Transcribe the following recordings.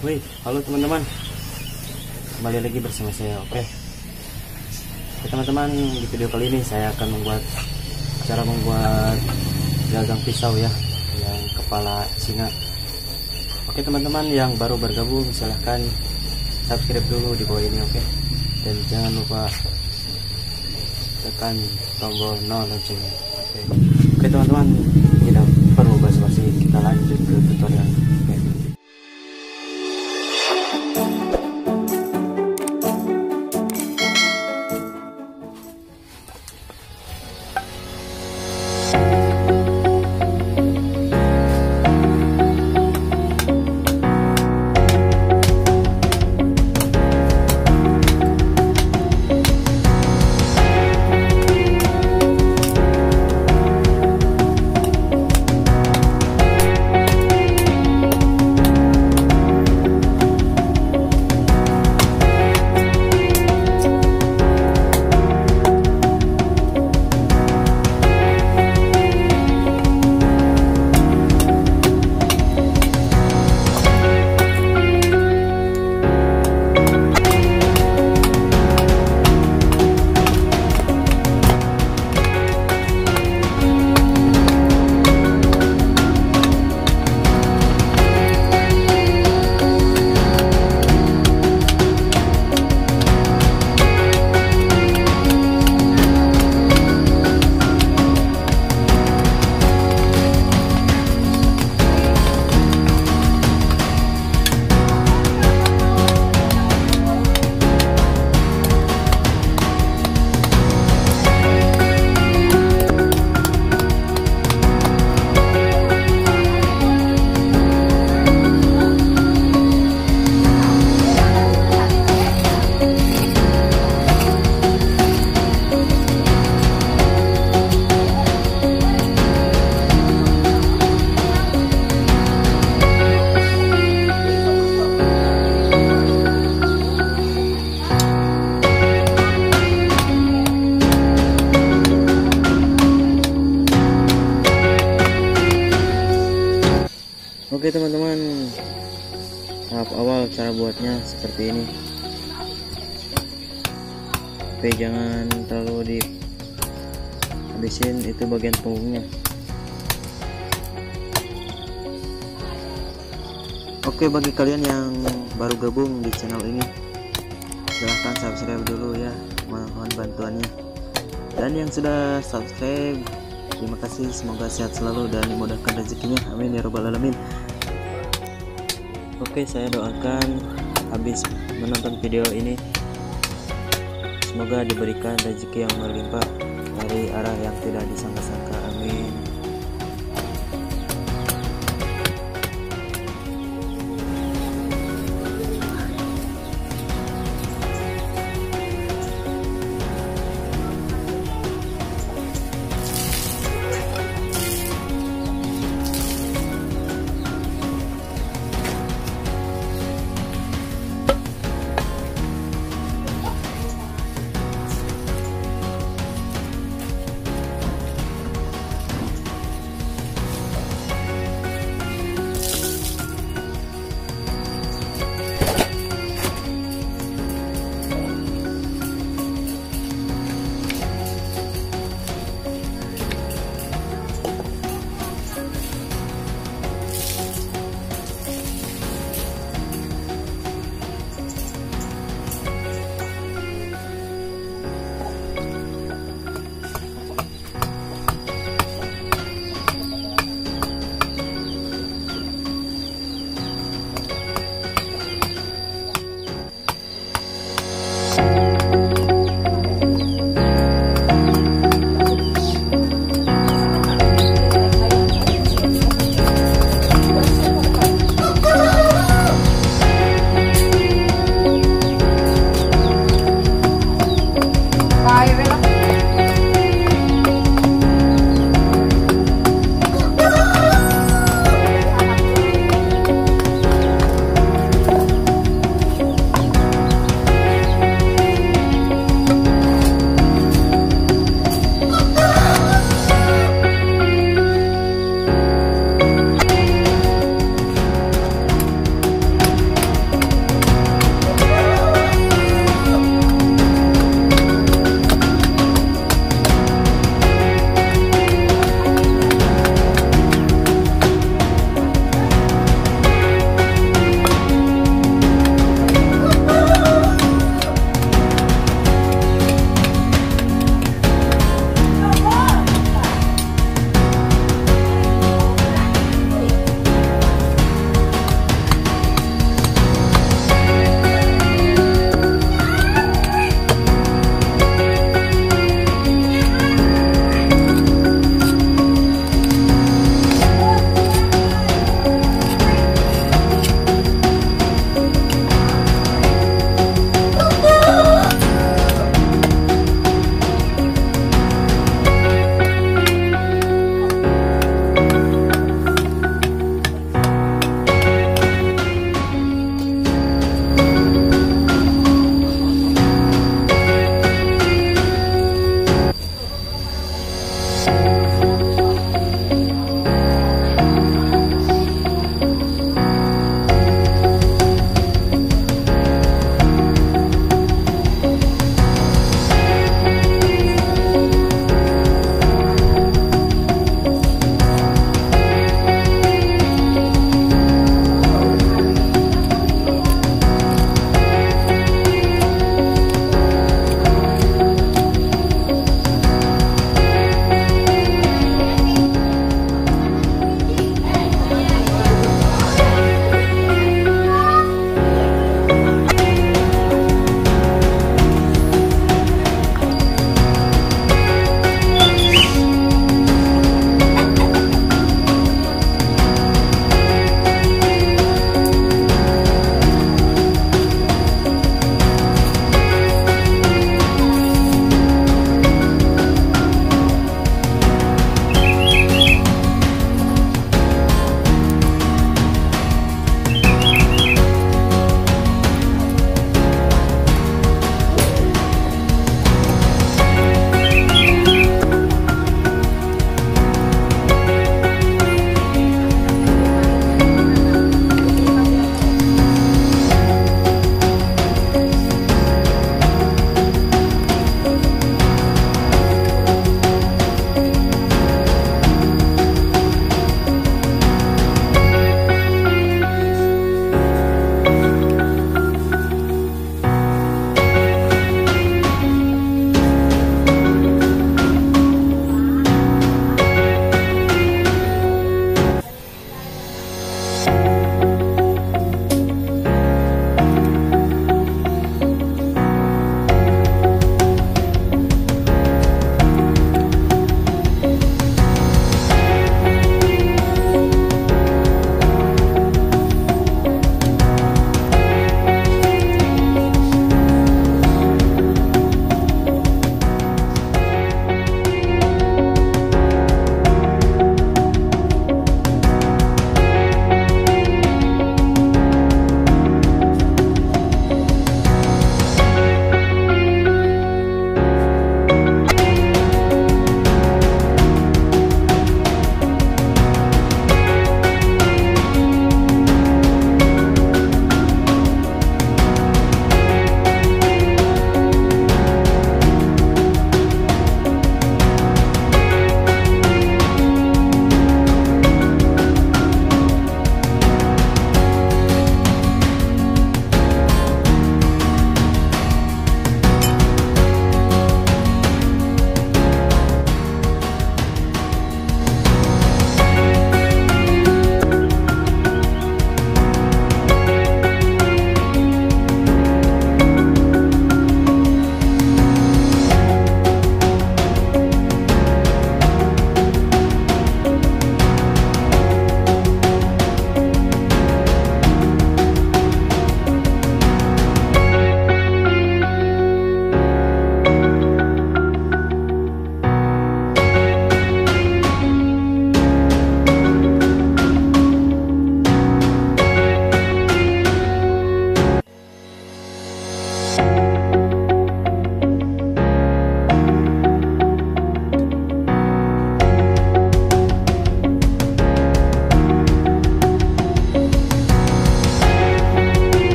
Wih, halo teman-teman, kembali lagi bersama saya. Oke, teman-teman, di video kali ini saya akan membuat cara membuat gagang pisau ya, yang kepala singa. Oke teman-teman yang baru bergabung, silahkan subscribe dulu di bawah ini, oke, dan jangan lupa tekan tombol loncengnya. Oke teman-teman, tidak perlu basa-basi, kita lanjut ke tutorial. Oke teman-teman, tahap awal cara buatnya seperti ini. Oke, jangan terlalu dihabisin, itu bagian punggungnya. Oke, bagi kalian yang baru gabung di channel ini, silahkan subscribe dulu ya, mohon bantuannya. Dan yang sudah subscribe, terima kasih, semoga sehat selalu dan dimudahkan rezekinya, amin ya robbal alamin. Oke, saya doakan habis menonton video ini semoga diberikan rezeki yang melimpah dari arah yang tidak disangka-sangka, amin.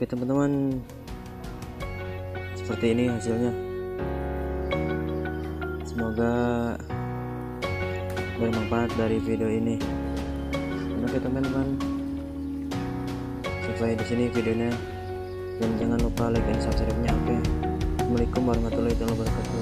Oke teman-teman, seperti ini hasilnya. Semoga bermanfaat dari video ini. Oke teman-teman, sampai di sini videonya, dan jangan lupa like dan subscribe-nya. Oke, assalamualaikum warahmatullahi wabarakatuh.